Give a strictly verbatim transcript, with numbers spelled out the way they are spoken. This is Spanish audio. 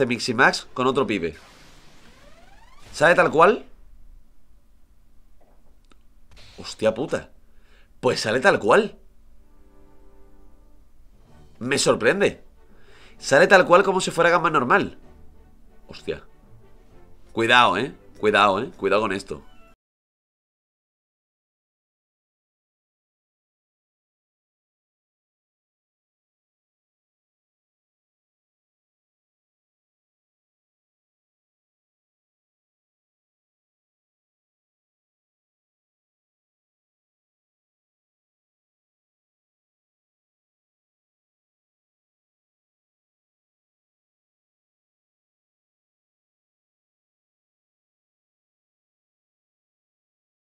este Miximax con otro pibe. ¿Sale tal cual? Hostia puta. Pues sale tal cual. Me sorprende. Sale tal cual como si fuera Ganma normal. Hostia. Cuidado, eh. Cuidado, eh. Cuidado con esto.